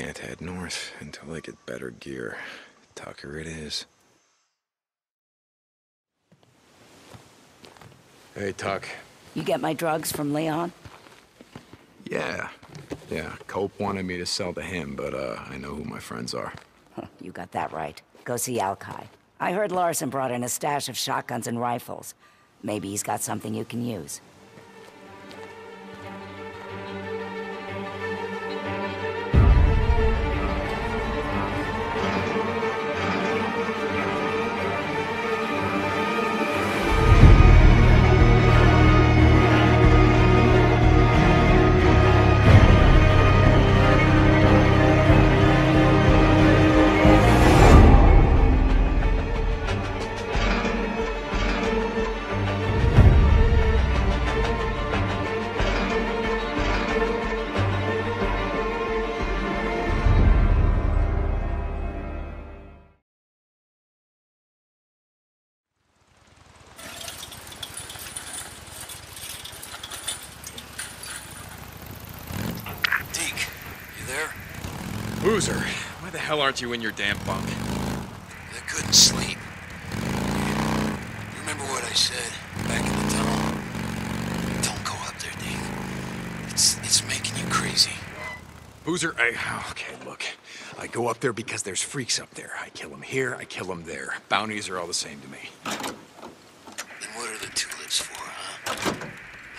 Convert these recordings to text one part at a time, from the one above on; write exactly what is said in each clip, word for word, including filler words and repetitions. can't head north until I get better gear. Tucker it is. Hey, Tuck. You get my drugs from Leon? Yeah. Yeah, Cope wanted me to sell to him, but uh, I know who my friends are. Huh, you got that right. Go see Alkai. I heard Larson brought in a stash of shotguns and rifles. Maybe he's got something you can use. Boozer, why the hell aren't you in your damn bunk? I couldn't sleep. You remember what I said back in the tunnel? Don't go up there, Deke. It's, it's making you crazy. Boozer, I... Okay, look. I go up there because there's freaks up there. I kill them here, I kill them there. Bounties are all the same to me. Then what are the tulips for, huh?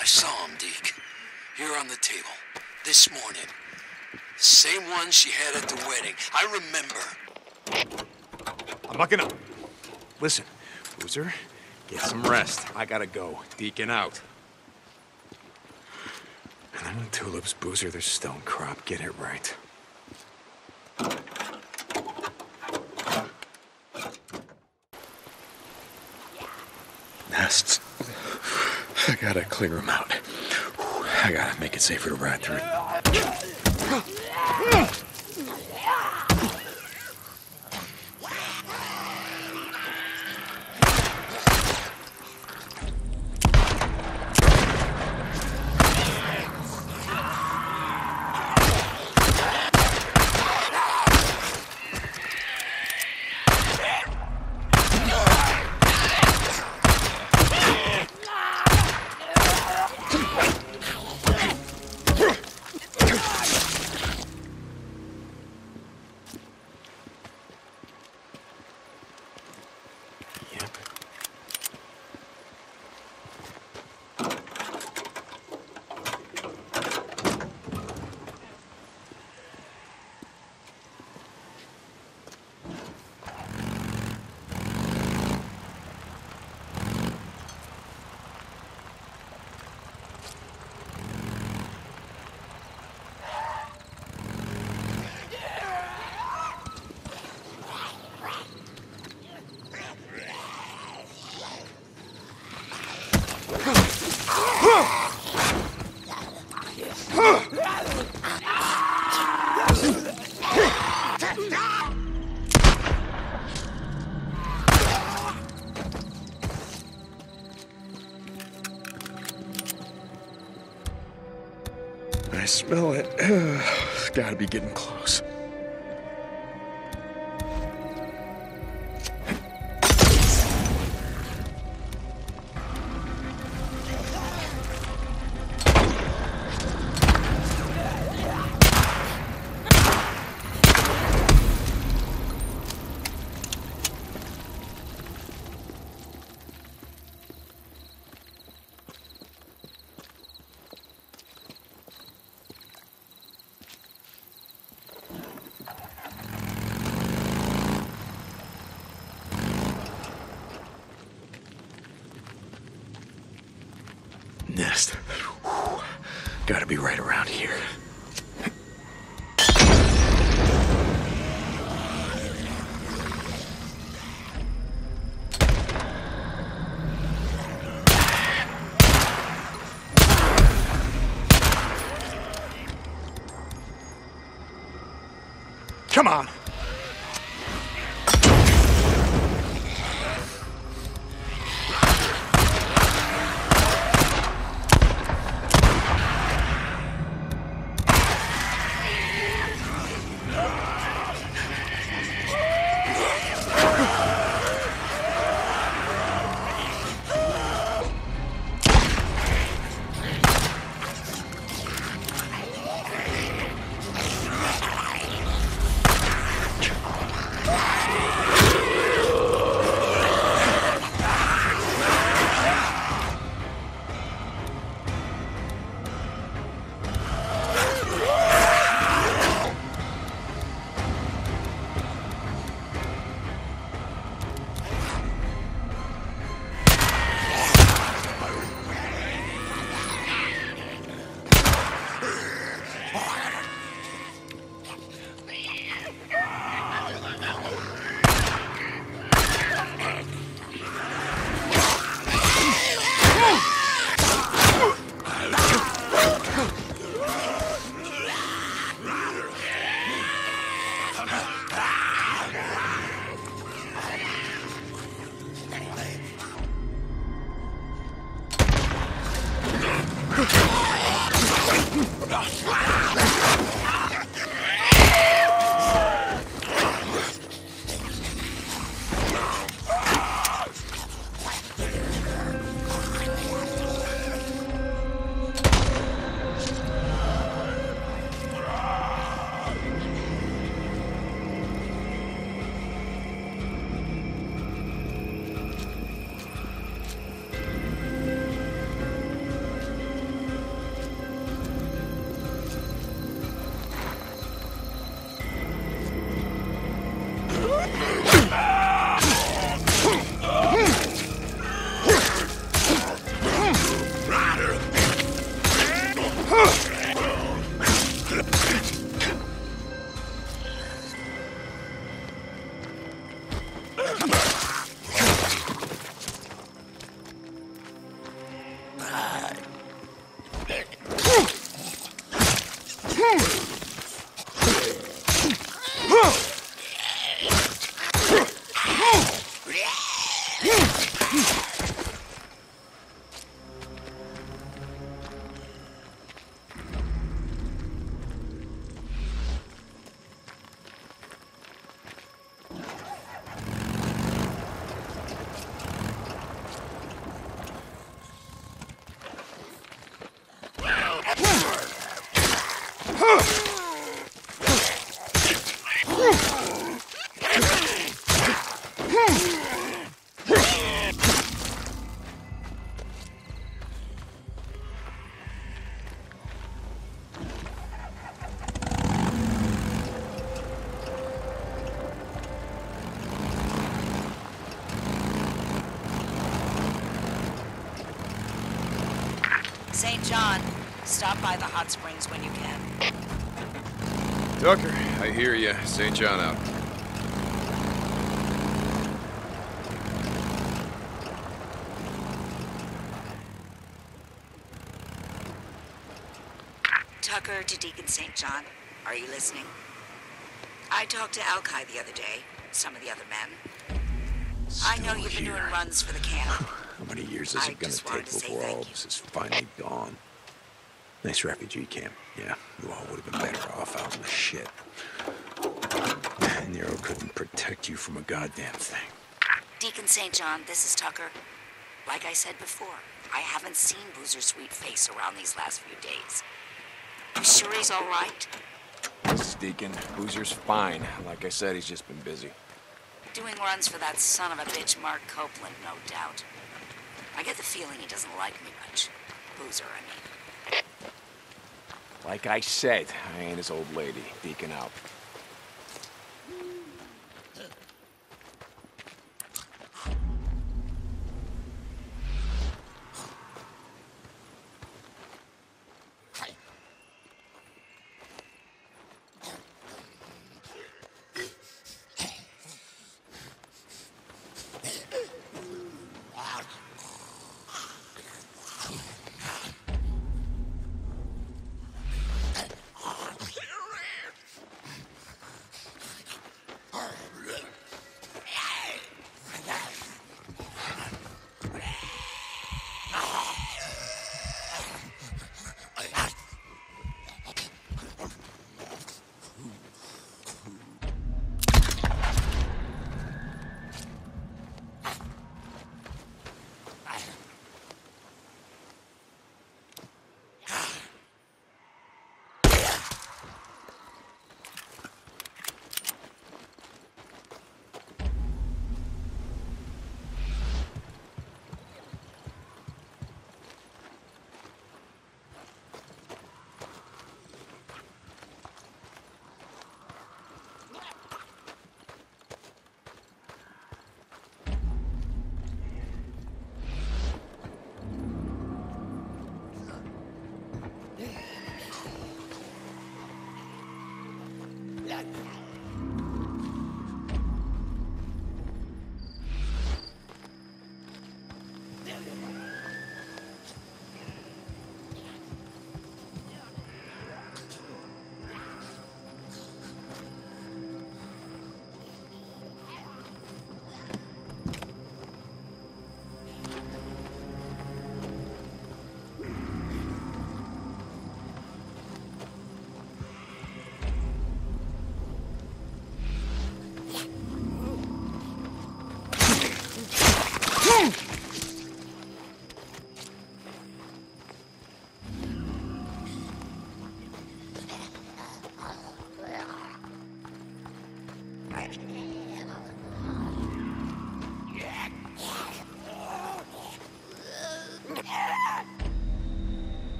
I saw them, Deke. Here on the table. This morning. The same one she had at the wedding. I remember. I'm bucking up. Listen, Boozer, get some rest. I gotta go. Deacon out. And I'm on tulips, Boozer. They're stone crop. Get it right. Nests. I gotta clear them out. I gotta make it safer to ride through it. I smell it. It's gotta be getting close. Nest. Whew. Gotta be right around here. Come on! Saint John, stop by the hot springs when you can. Tucker, I hear you. Saint John out. Tucker to Deacon Saint John. Are you listening? I talked to Alkai the other day, some of the other men. Still I know you've here. been doing runs for the camp. How many years is it going to take before all of this is finally gone? Nice refugee camp. Yeah, you all would have been better off out in the shit. Nero couldn't protect you from a goddamn thing. Deacon Saint John, this is Tucker. Like I said before, I haven't seen Boozer's sweet face around these last few days. I'm sure he's all right. This is Deacon. Boozer's fine. Like I said, he's just been busy. Doing runs for that son of a bitch, Mark Copeland, no doubt. I get the feeling he doesn't like me much. Boozer, I mean. Like I said, I ain't his old lady. Deacon out.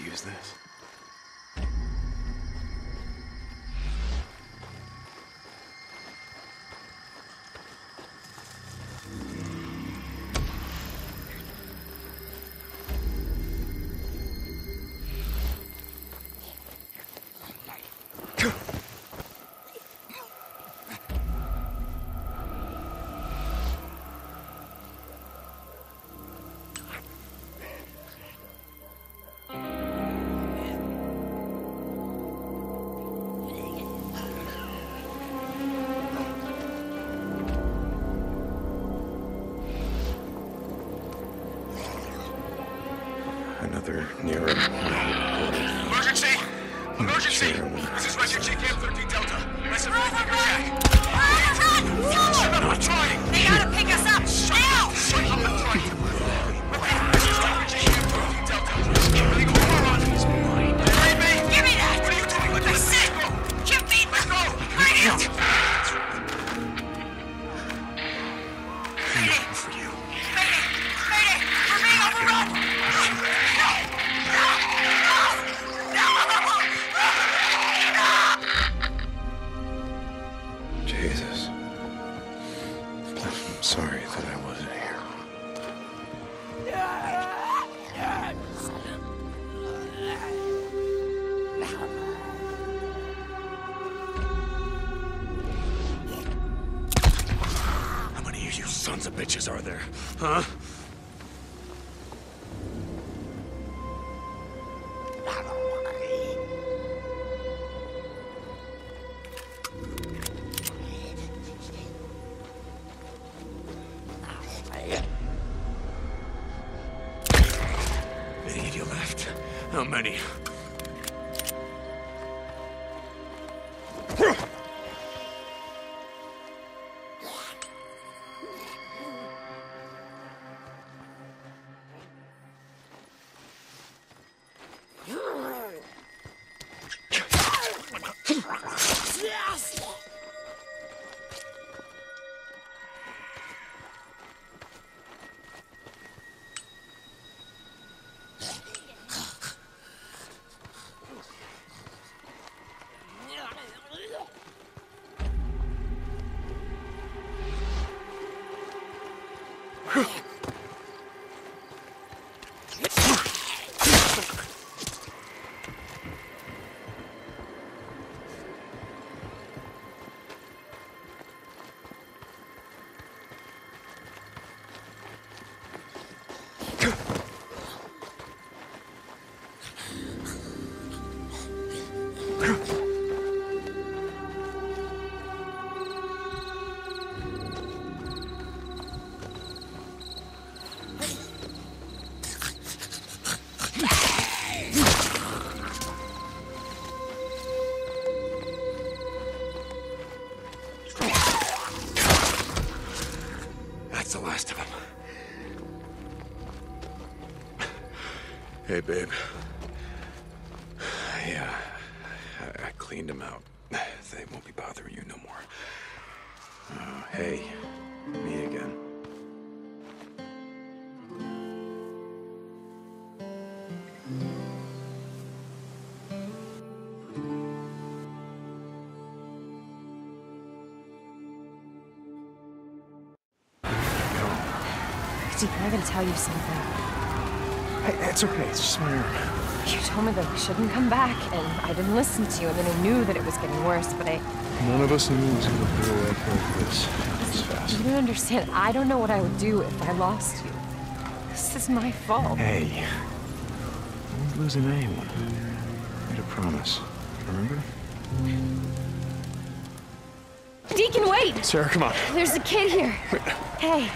always use this. Another Nero. Emergency! Emergency! This is Western J K M thirteen Delta. That's a Three Finger Jack. Shut up, I'm trying! They ought to pick us up! Now! Shut up, I'm trying! This is Western J K M thirteen Delta. Illegal moron! Marry me! Give me that! What are you doing with this? I said! Give me that! Let's go! Hurry up! Huh? Many of you left. How many? Hey, babe. Yeah, I, I cleaned them out. They won't be bothering you no more. Uh, hey, me again. Deacon, I gotta tell you something. Hey, it's okay, it's just my arm. You told me that we shouldn't come back, and I didn't listen to you, and then I knew that it was getting worse, but I... None of us knew it was going to go like this. This fast. You don't understand. I don't know what I would do if I lost you. This is my fault. Hey. I wasn't losing anyone. I made a promise. Remember? Deacon, wait! Sarah, come on. There's a kid here. Wait. Hey.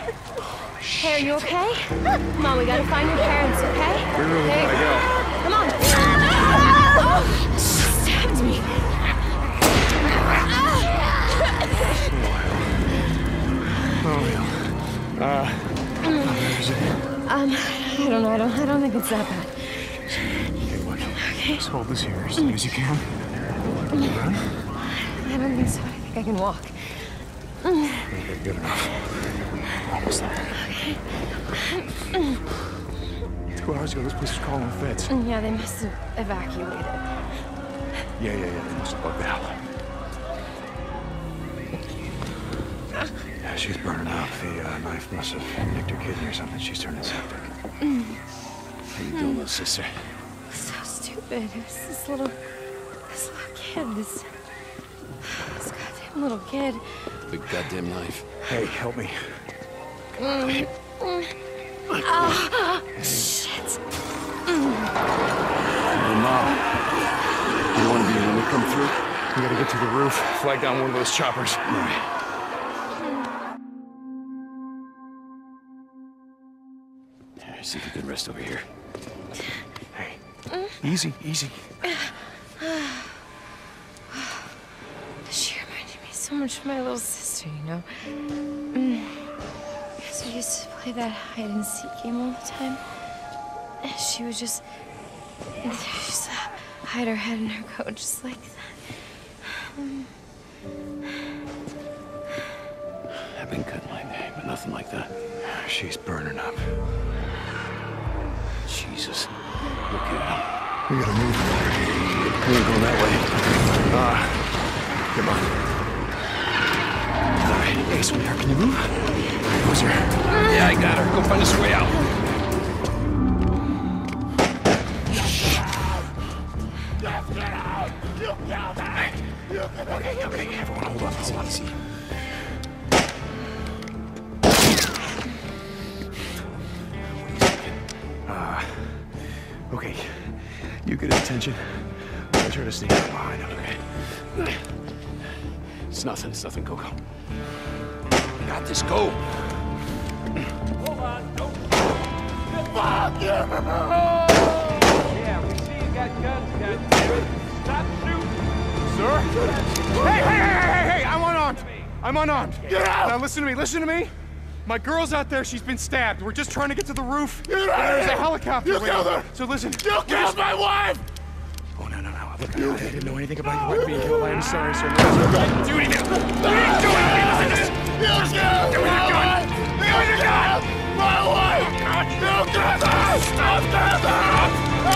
Hey, are you okay? Come on, we gotta find your parents, okay? Really hey. Gotta go. Come on. Oh, she stabbed me. Oh, uh, um, I don't know. I don't. I don't think it's that bad. Okay, what? Okay. Just hold this here as long as you can. Can you run? I don't think so. I think I can walk. Okay, good enough. Almost there. Okay. two hours ago. This place was calling the feds. Yeah, they must have evacuated. Yeah, yeah, yeah. They must have bugged out. Yeah, she's burning up. The uh, knife must have nicked her kidney or something. She's turning septic. Mm. How you doing, little sister? So stupid. It was this little, this little kid. This, this goddamn little kid. The goddamn knife. Hey, help me. Mm. Oh, shit. Hey, Mom. You want to be when we come through? We gotta get to the roof, flag down one of those choppers. All right. All right, see if you can rest over here. Hey, mm. easy, easy. She reminded me so much of my little sister, you know? Mm. We used to play that hide and seek game all the time. And she would just, just hide her head in her coat just like that. Um, I've been good my day, but nothing like that. She's burning up. Jesus. Look at him. We gotta move. We ain't going that way. Ah, come on. All right, hey, sweetheart, can you move? Boozer. Yeah, I got her. Go find us a way out. Okay, okay, everyone, hold on. Hold on. Easy. Uh, okay, you get attention. I'm gonna try to sneak up behind him, okay? It's nothing. It's nothing. Go, go. Got this. Go. Hold on, don't. Fuck you! Yeah, we see you got guns down here. Stop shooting! Sir? Hey, hey, hey, hey, hey, hey! I'm unarmed! I'm unarmed! Get out! Now listen to me, listen to me! My girl's out there, she's been stabbed. We're just trying to get to the roof. Get out! There's a helicopter. You killed her! So listen. You killed my wife! Oh, no, no, no. Look, I, I didn't know anything about your wife being killed. I am sorry, sir. No, sir. I didn't do anything. We didn't do anything! Listen to this! You killed my wife! You killed my wife! You killed her! Stop that! Stop! Stop! Stop!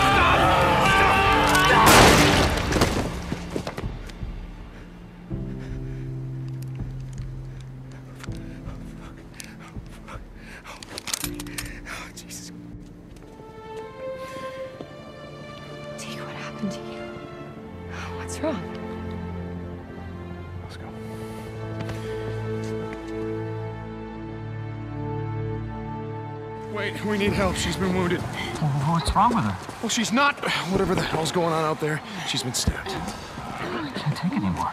Oh, fuck. Oh, Jesus. Take what happened to you. What's wrong? Let's go. Wait, we need help. She's been wounded. Well, what's wrong with her? Well, she's not... Whatever the hell's going on out there, she's been stabbed. I can't take anymore.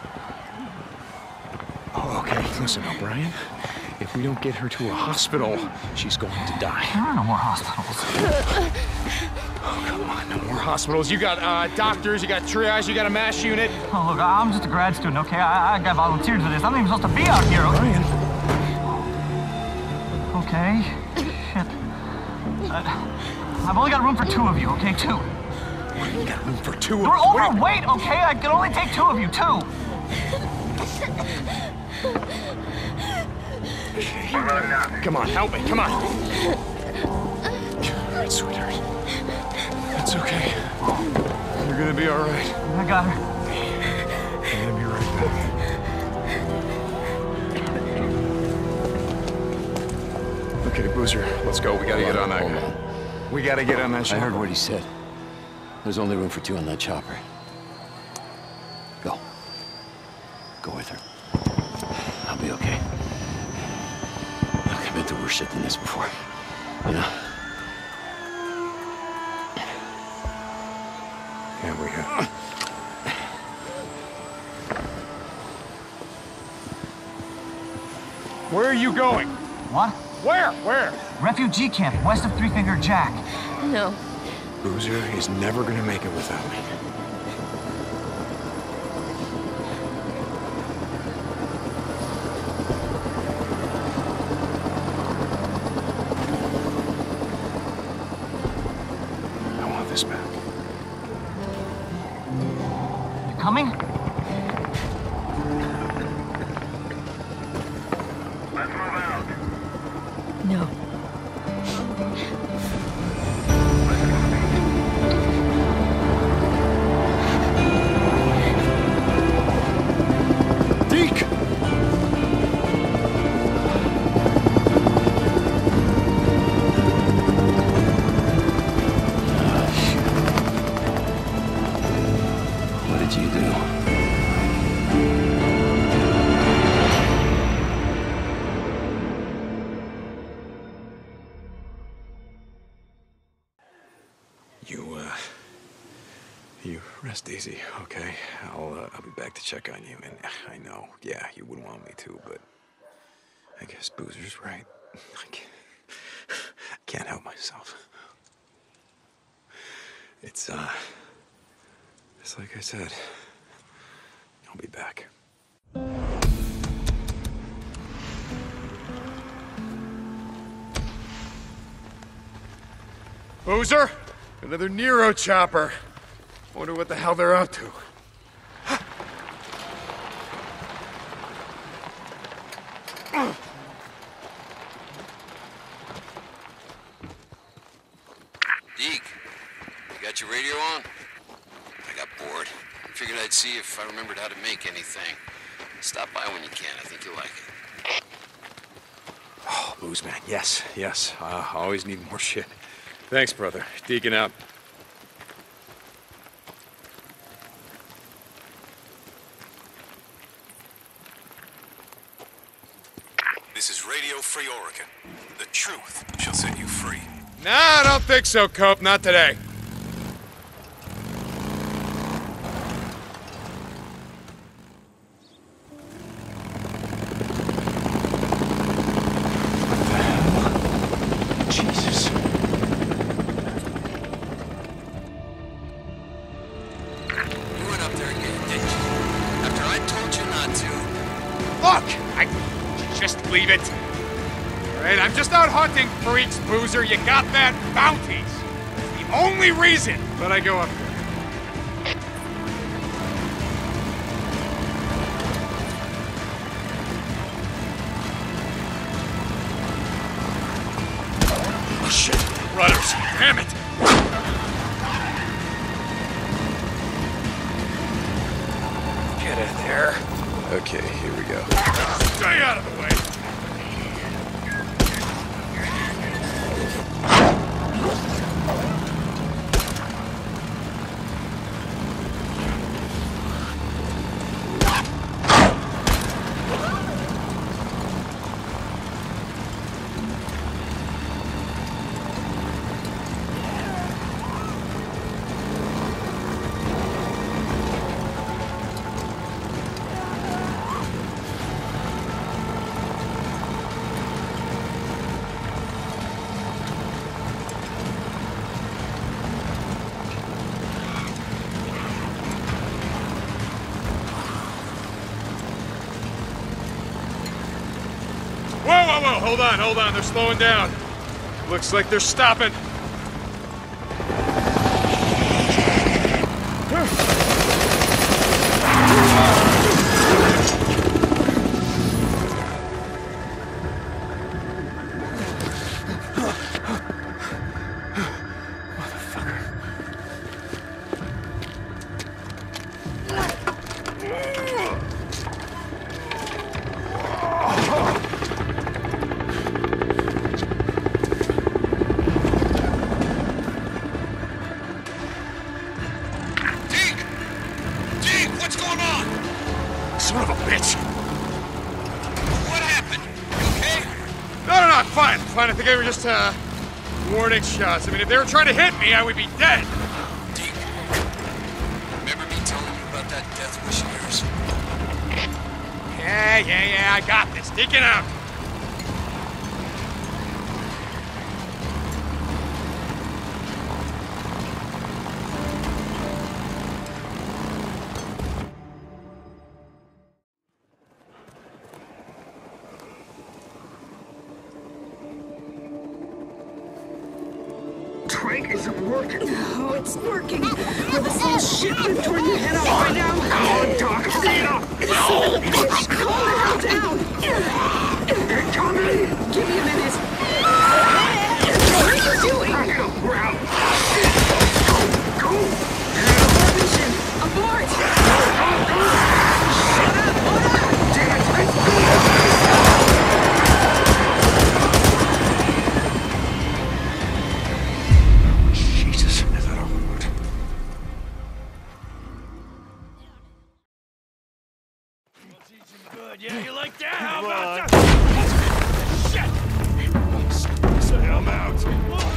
Oh, okay. Listen, O'Brien. If we don't get her to a hospital, she's going to die. There are no more hospitals. Oh, come on. No more hospitals. You got uh, doctors, you got triage, you got a mass unit. Oh, look, I'm just a grad student, okay? I, I got volunteered for this. I'm not even supposed to be out here, okay? Okay. Uh, I've only got room for two of you, okay? Two. What, you got room for two of you? We're overweight, okay? I can only take two of you, two. Come on, help me, come on. All right, sweetheart. It's okay. You're gonna be all right. I got her. I'm gonna be right back. Okay, Boozer, let's go. We gotta get on that. On. We gotta get on that chopper. I heard what he said. There's only room for two on that chopper. Go. Go with her. I'll be okay. Look, I've been through worse shit than this before. You know? Yeah, we have. Where are you going? What? Where? Where? Refugee camp, west of Three Finger Jack. No. Boozer is never gonna make it without me. I want this back. You coming? No. You, uh, you rest easy, okay? I'll, uh, I'll be back to check on you, and I know, yeah, you wouldn't want me to, but I guess Boozer's right. I can't, I can't help myself. It's, uh, it's like I said, I'll be back. Boozer? Another Nero chopper. Wonder what the hell they're up to. Deke, you got your radio on? I got bored. Figured I'd see if I remembered how to make anything. Stop by when you can. I think you'll like it. Oh, Booze, man. Yes, yes. Uh, I always need more shit. Thanks, brother. Deacon out. This is Radio Free Oregon. The truth shall set you free. Nah, I don't think so, Cope. Not today. Boozer, you got that? Bounties. It's the only reason that I go up there. Oh shit, rudders, damn it. Get in there. Okay, here we go. Stay out of the way. Hold on, hold on, they're slowing down. Looks like they're stopping. I think they were just, uh, warning shots. I mean, if they were trying to hit me, I would be dead. Deke, remember me telling you about that death wish of yours? Yeah, yeah, yeah, I got this. Deke it out. Shit! I'm out.